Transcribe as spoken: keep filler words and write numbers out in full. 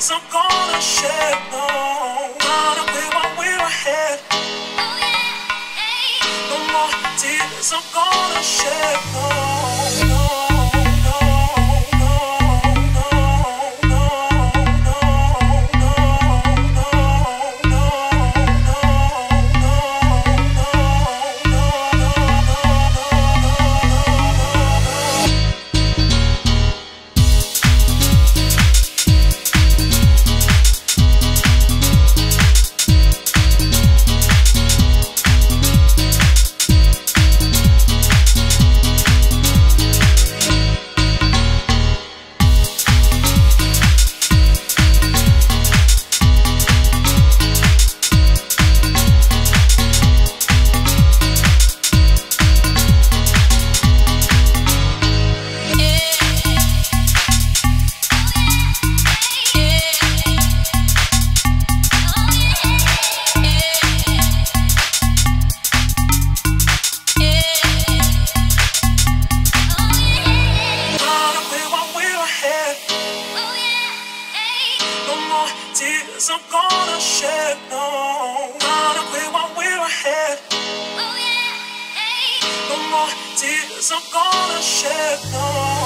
'Cause I'm gonna shed no light away while we're ahead. No more tears, I'm gonna shed no. Tears I'm gonna shed, no, not away while we're ahead. Oh yeah, hey. No more tears I'm gonna shed, no.